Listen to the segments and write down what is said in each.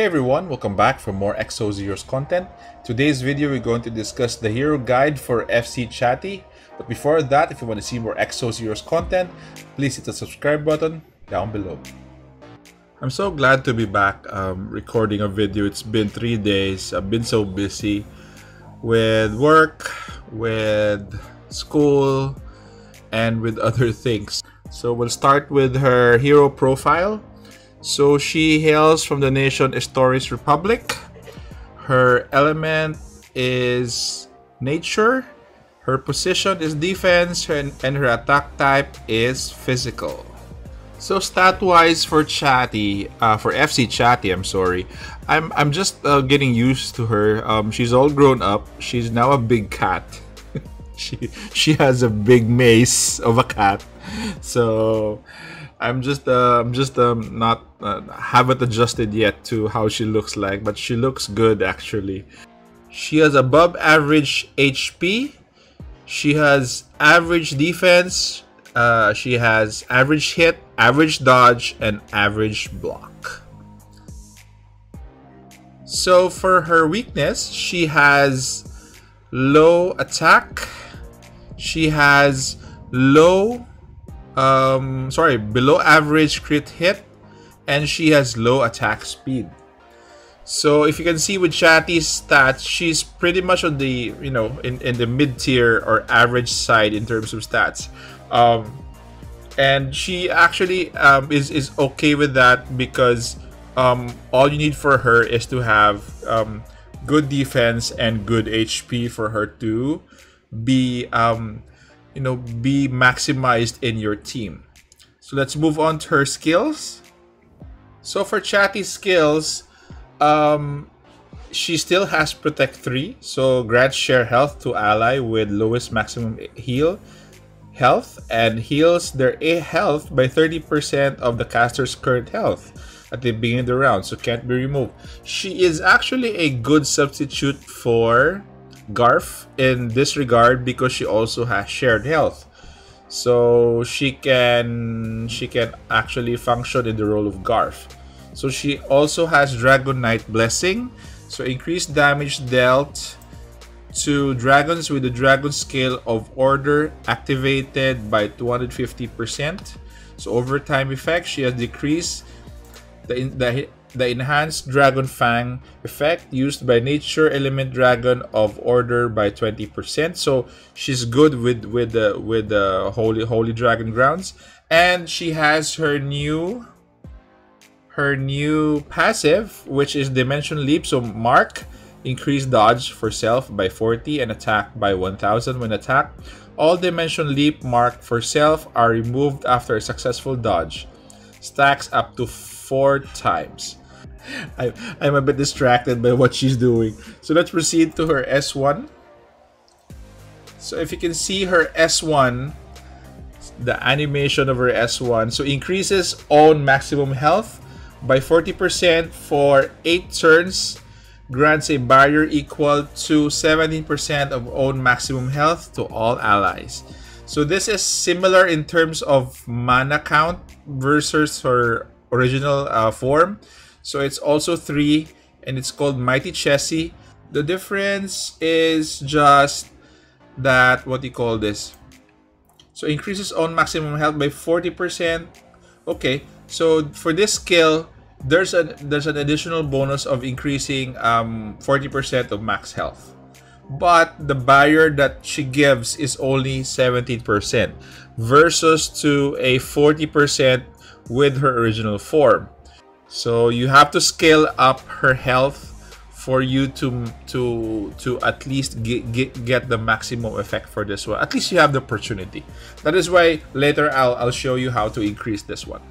Hey everyone, welcome back for more Exos Heroes content. Today's video we're going to discuss the hero guide for FC Chati. But before that, if you want to see more Exos Heroes content, please hit the subscribe button down below. I'm so glad to be back recording a video. It's been 3 days. I've been so busy with work, with school, and with other things. So we'll start with her hero profile. So she hails from the nation Astoria's Republic. Her element is nature. Her position is defense and her attack type is physical. So stat-wise for Chati, for FC Chati, I'm just getting used to her. She's all grown up. She's now a big cat. she has a big mace of a cat. So I'm just not haven't adjusted yet to how she looks like, but she looks good actually. She has above average HP. She has average defense. She has average hit, average dodge, and average block. So for her weakness, she has low attack. She has low. Below average crit hit, and she has low attack speed. So if you can see with Chati's stats, she's pretty much on the, you know, in the mid-tier or average side in terms of stats. And she actually is okay with that because all you need for her is to have good defense and good HP for her to be be maximized in your team. So let's move on to her skills. So for Chati's skills, she still has Protect 3, so grants share health to ally with lowest maximum heal health and heals their health by 30% of the caster's current health at the beginning of the round, so can't be removed. She is actually a good substitute for Garf in this regard because she also has shared health, so she can actually function in the role of Garf. So she also has Dragon Knight Blessing, so increased damage dealt to dragons with the Dragon Scale of Order activated by 250%. So over time effect, she has decreased the enhanced Dragon Fang effect used by nature element Dragon of Order by 20%. So she's good with the holy dragon grounds, and she has her new passive, which is Dimension Leap. So mark increased dodge for self by 40 and attack by 1000 when attacked. All Dimension Leap mark for self are removed after a successful dodge. Stacks up to 4 times. I'm a bit distracted by what she's doing. So let's proceed to her S1. So if you can see her S1, the animation of her S1, so increases own maximum health by 40% for 8 turns, grants a barrier equal to 17% of own maximum health to all allies. So this is similar in terms of mana count versus her original form. So it's also 3, and it's called Mighty Chessie. The difference is just that, what do you call this? So increases own maximum health by 40%. Okay, so for this skill, there's an additional bonus of increasing 40% of max health. But the barrier that she gives is only 17% versus to a 40% with her original form. So you have to scale up her health for you to at least get the maximum effect for this one. At least you have the opportunity. That is why later I'll show you how to increase this one.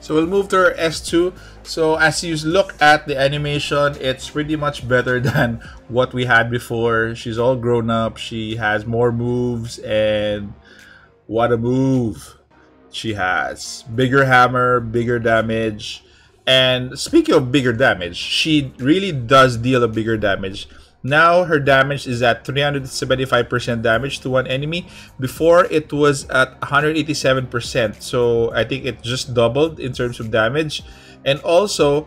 So we'll move to her S2. So as you look at the animation, it's pretty much better than what we had before. She's all grown up. She has more moves, and what a move she has. Bigger hammer, bigger damage. And speaking of bigger damage, she really does deal a bigger damage. Now her damage is at 375% damage to one enemy. Before it was at 187%, so I think it just doubled in terms of damage. And also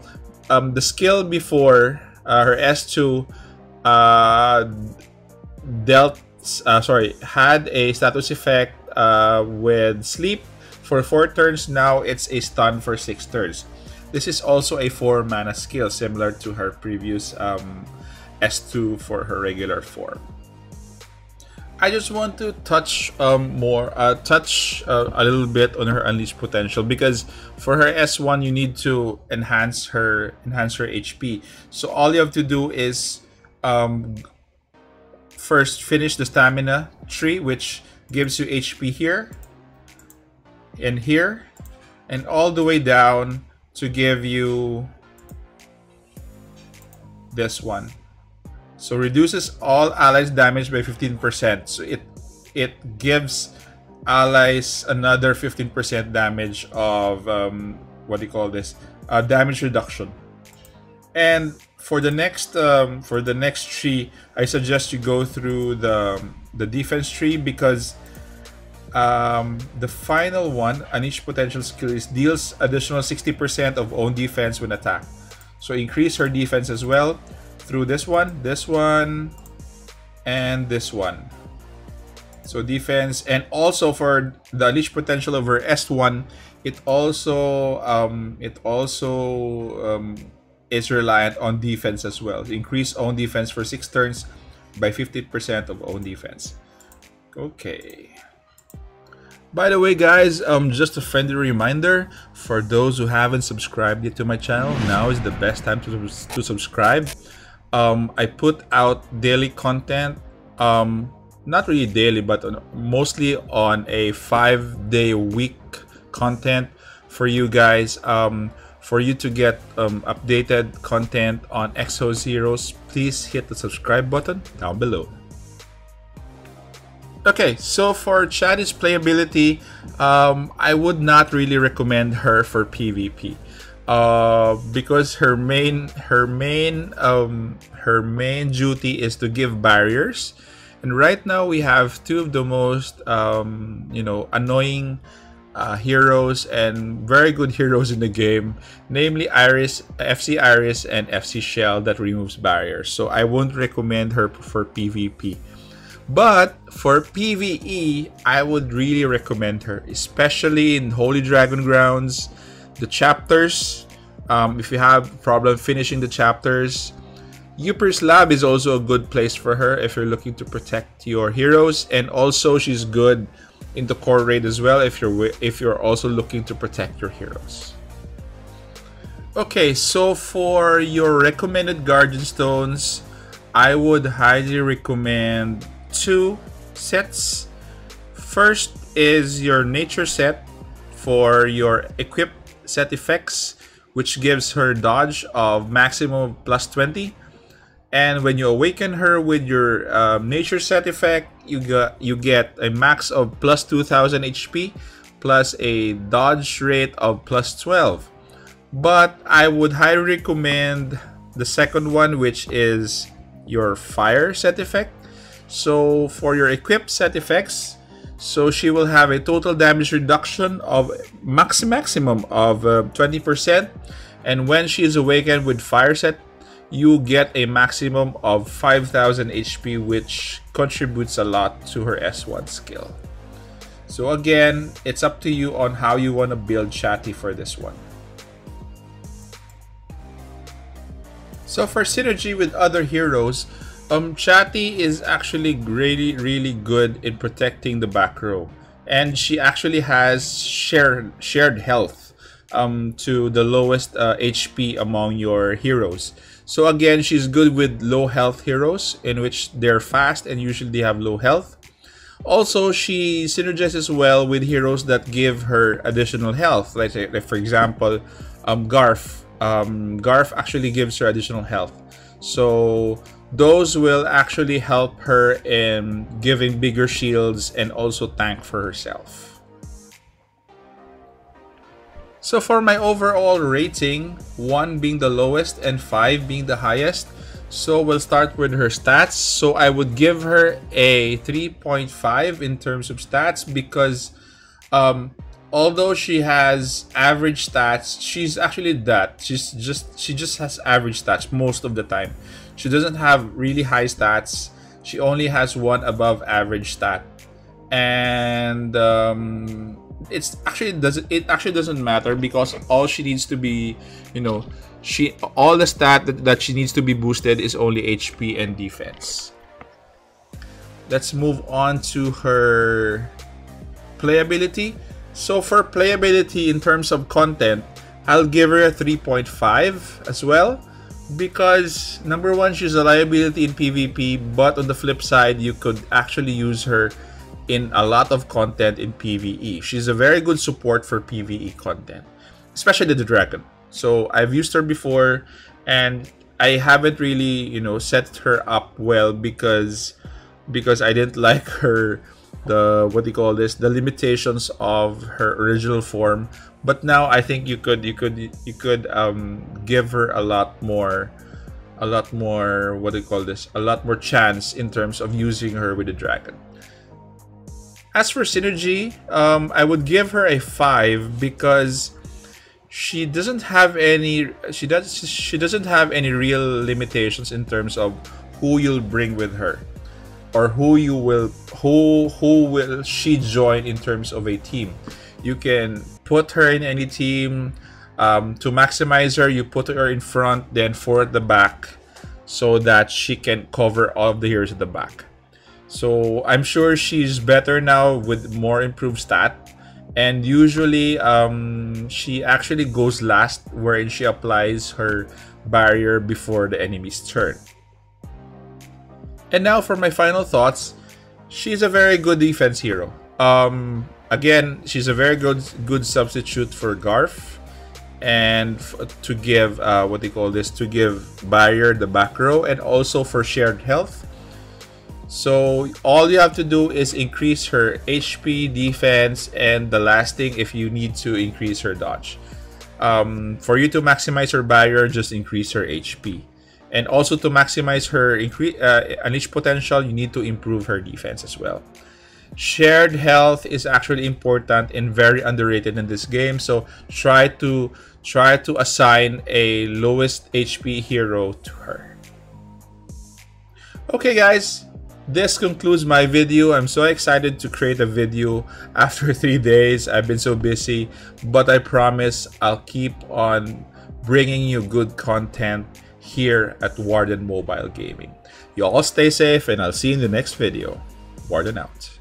the skill before her S2 had a status effect with sleep for 4 turns. Now it's a stun for 6 turns. This is also a 4 mana skill, similar to her previous S2 for her regular form. I just want to touch a little bit on her unleash potential, because for her S1 you need to enhance her HP. So all you have to do is first finish the stamina tree, which gives you HP here and all the way down to give you this one. So reduces all allies damage by 15%. So it gives allies another 15% damage of damage reduction. And for the next tree, I suggest you go through the defense tree, because the final one, unleash potential skill, is deals additional 60% of own defense when attacked. So increase her defense as well through this one, and this one. So defense, and also for the unleash potential of her S1, it also is reliant on defense as well. Increase own defense for 6 turns by 50% of own defense. Okay. By the way, guys, just a friendly reminder for those who haven't subscribed yet to my channel. Now is the best time to subscribe. I put out daily content, not really daily, but mostly on a 5-day-a-week content for you guys, for you to get updated content on Exos Heroes. Please hit the subscribe button down below. Okay, so for Chati's playability, I would not really recommend her for PvP. Because her main duty is to give barriers, and right now we have two of the most annoying heroes and very good heroes in the game, namely Iris, FC Iris, and FC Shell that removes barriers. So I won't recommend her for PvP. But for PvE, I would really recommend her, especially in Holy Dragon grounds. The chapters, if you have problem finishing the chapters, Yupir's Lab is also a good place for her if you're looking to protect your heroes, and also she's good in the core raid as well if you're also looking to protect your heroes. Okay, so for your recommended guardian stones, I would highly recommend 2 sets. First is your nature set for your equip set effects, which gives her dodge of maximum plus 20, and when you awaken her with your nature set effect, you get a max of plus 2000 HP plus a dodge rate of plus 12. But I would highly recommend the second one, which is your fire set effect. So for your equip set effects, so she will have a total damage reduction of maximum of 20%, and when she is awakened with fire set, you get a maximum of 5000 HP, which contributes a lot to her S1 skill. So again, it's up to you on how you want to build Chati for this one. So for synergy with other heroes, Chati is actually really good in protecting the back row, and she actually has shared health to the lowest HP among your heroes. So again, she's good with low health heroes, in which they're fast and usually they have low health. Also, she synergizes well with heroes that give her additional health, like for example Garf. Garf actually gives her additional health, so those will actually help her in giving bigger shields and also tank for herself. So for my overall rating, 1 being the lowest and 5 being the highest, so we'll start with her stats. So I would give her a 3.5 in terms of stats, because although she has average stats, she's actually that. She just has average stats most of the time. She doesn't have really high stats. She only has one above average stat, and it actually doesn't matter, because all she needs to be, you know, all the stat that she needs to be boosted is only HP and defense. Let's move on to her playability. So for playability in terms of content, I'll give her a 3.5 as well, because number one, she's a liability in PvP, but on the flip side, you could actually use her in a lot of content in PvE. She's a very good support for PvE content, especially the dragon. So I've used her before, and I haven't really, you know, set her up well because I didn't like her, the limitations of her original form. But now I think you could give her a lot more chance in terms of using her with the dragon. As for synergy, I would give her a 5 because she doesn't have any real limitations in terms of who you'll bring with her, or who will she join in terms of a team. You can put her in any team. To maximize her, you put her in front, then 4 at the back, so that she can cover all of the heroes at the back. So I'm sure she's better now with more improved stat. And usually, she actually goes last, wherein she applies her barrier before the enemy's turn. And now for my final thoughts, she's a very good defense hero. Again, she's a very good substitute for Garf, and to give to give barrier the back row, and also for shared health. So all you have to do is increase her HP, defense, and the last thing, if you need to increase her dodge. For you to maximize her barrier, just increase her HP. And also to maximize her unleash potential, you need to improve her defense as well. Shared health is actually important and very underrated in this game. So try to assign a lowest HP hero to her. Okay, guys. This concludes my video. I'm so excited to create a video after 3 days. I've been so busy, but I promise I'll keep on bringing you good content here at Warden Mobile Gaming. You all stay safe, and I'll see you in the next video. Warden out.